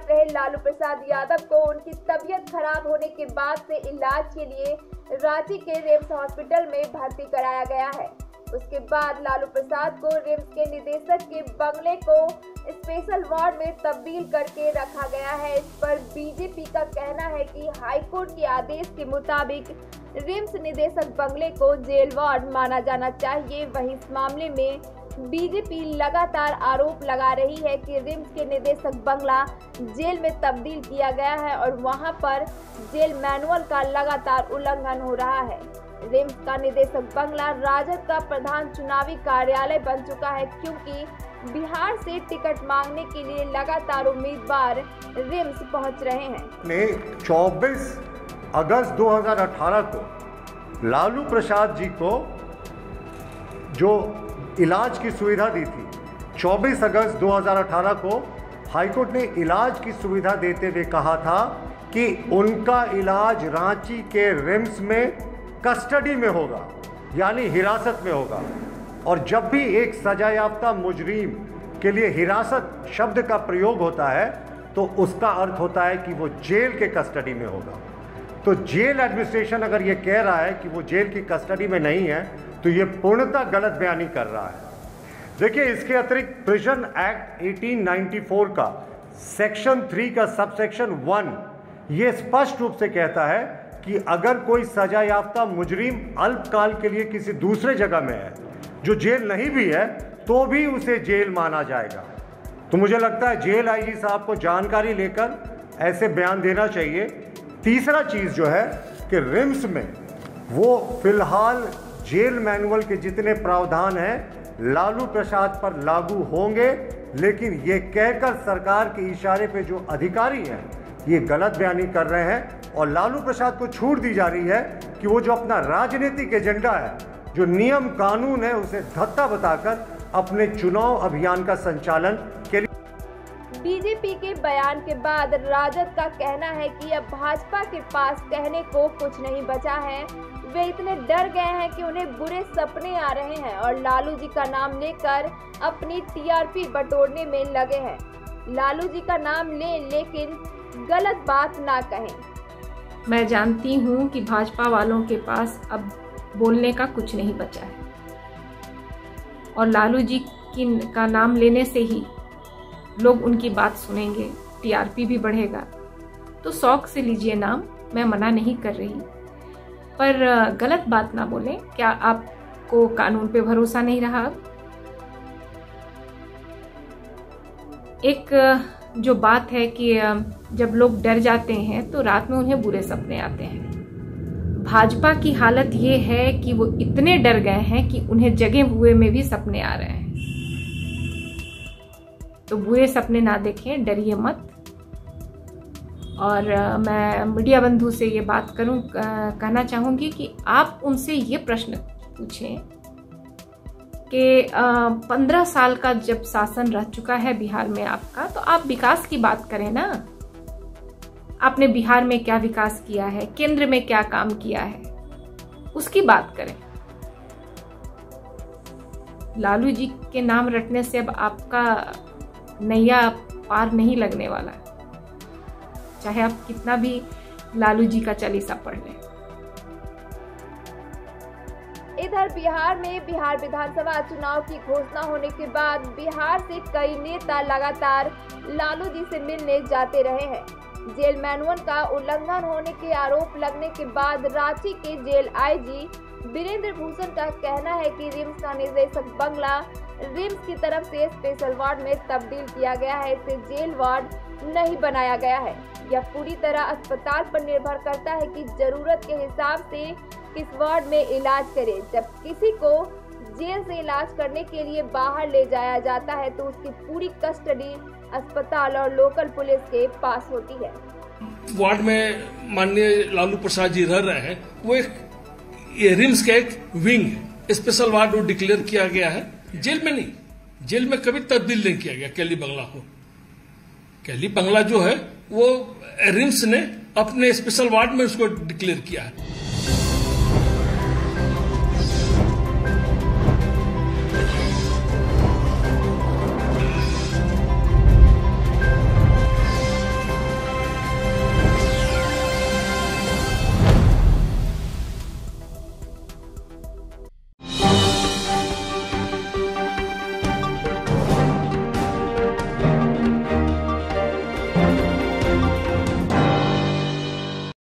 काट रहे लालू प्रसाद यादव को उनकी तबीयत खराब होने के बाद से इलाज के लिए रांची के रिम्स हॉस्पिटल में भर्ती कराया गया है। उसके बाद लालू प्रसाद को रिम्स के निदेशक के बंगले को स्पेशल वार्ड में तब्दील करके रखा गया है। इस पर बीजेपी का कहना है कि हाई कोर्ट के आदेश के मुताबिक रिम्स निदेशक बंगले को जेल वार्ड माना जाना चाहिए। वहीं इस मामले में बीजेपी लगातार आरोप लगा रही है कि रिम्स के निदेशक बंगला जेल में तब्दील किया गया है और वहां पर जेल मैनुअल का लगातार उल्लंघन हो रहा है। रिम्स का निदेशक बंगला राजद का प्रधान चुनावी कार्यालय बन चुका है, क्योंकि बिहार से टिकट मांगने के लिए लगातार उम्मीदवार रिम्स पहुंच रहे हैं। 24 अगस्त 2018 को लालू प्रसाद जी को जो इलाज की सुविधा दी थी, 24 अगस्त 2018 को हाईकोर्ट ने इलाज की सुविधा देते हुए कहा था कि उनका इलाज रांची के रिम्स में कस्टडी में होगा, यानी हिरासत में होगा। और जब भी एक सजायाफ्ता मुजरिम के लिए हिरासत शब्द का प्रयोग होता है तो उसका अर्थ होता है कि वो जेल के कस्टडी में होगा। तो जेल एडमिनिस्ट्रेशन अगर ये कह रहा है कि वो जेल की कस्टडी में नहीं है तो ये पूर्णतः गलत बयानी कर रहा है। देखिए, इसके अतिरिक्त प्रिजन एक्ट 1894 का सेक्शन 3 का सबसेक्शन 1 ये स्पष्ट रूप से कहता है कि अगर कोई सजा याफ्ता मुजरिम अल्पकाल के लिए किसी दूसरे जगह में है जो जेल नहीं भी है तो भी उसे जेल माना जाएगा। तो मुझे लगता है जेल आईजी साहब को जानकारी लेकर ऐसे बयान देना चाहिए। तीसरा चीज़ जो है कि रिम्स में वो फिलहाल जेल मैनुअल के जितने प्रावधान हैं लालू प्रसाद पर लागू होंगे, लेकिन ये कहकर सरकार के इशारे पे जो अधिकारी हैं ये गलत बयानी कर रहे हैं और लालू प्रसाद को छूट दी जा रही है कि वो जो अपना राजनीतिक एजेंडा है, जो नियम कानून है, उसे धत्ता बताकर अपने चुनाव अभियान का संचालन के लिए। बीजेपी के बयान के बाद राजद का कहना है कि अब भाजपा के पास कहने को कुछ नहीं बचा है। वे इतने डर गए हैं कि उन्हें बुरे सपने आ रहे हैं और लालू जी का नाम लेकर अपनी टीआरपी बटोरने में लगे हैं। लालू जी का नाम लें, लेकिन गलत बात ना कहें। मैं जानती हूं कि भाजपा वालों के पास अब बोलने का कुछ नहीं बचा है और लालू जी का नाम लेने से ही लोग उनकी बात सुनेंगे, टीआरपी भी बढ़ेगा। तो शौक से लीजिए नाम, मैं मना नहीं कर रही, पर गलत बात ना बोलें। क्या आपको कानून पे भरोसा नहीं रहा? एक जो बात है कि जब लोग डर जाते हैं तो रात में उन्हें बुरे सपने आते हैं। भाजपा की हालत ये है कि वो इतने डर गए हैं कि उन्हें जगे हुए में भी सपने आ रहे हैं। तो बुरे सपने ना देखें, डरिए मत। और मैं मीडिया बंधु से ये बात कहना चाहूँगी कि आप उनसे ये प्रश्न पूछें कि 15 साल का जब शासन रह चुका है बिहार में आपका, तो आप विकास की बात करें ना। आपने बिहार में क्या विकास किया है, केंद्र में क्या काम किया है, उसकी बात करें। लालू जी के नाम रटने से अब आपका नैया पार नहीं लगने वाला है, चाहे आप कितना भी लालू जी का चालीसा पढ़ लें। इधर बिहार में बिहार विधानसभा चुनाव की घोषणा होने के बाद बिहार से कई नेता लगातार लालू जी से मिलने जाते रहे हैं। जेल मैनुअल का उल्लंघन होने के आरोप लगने के बाद रांची के जेल आईजी वीरेंद्र भूषण का कहना है कि रिम्स का निदेशक बंगला रिम्स की तरफ से स्पेशल वार्ड में तब्दील किया गया है, इसे जेल वार्ड नहीं बनाया गया है। यह पूरी तरह अस्पताल पर निर्भर करता है कि जरूरत के हिसाब से किस वार्ड में इलाज करें। जब किसी को जेल से इलाज करने के लिए बाहर ले जाया जाता है तो उसकी पूरी कस्टडी अस्पताल और लोकल पुलिस के पास होती है। वार्ड में माननीय लालू प्रसाद जी रह रहे हैं, वो एक रिम्स का एक विंग है, स्पेशल वार्ड वो डिक्लेयर किया गया है। जेल में नहीं, जेल में कभी तब्दील नहीं किया गया कैली बंगला को। कैली बंगला जो है वो रिम्स ने अपने स्पेशल वार्ड में उसको डिक्लेयर किया है।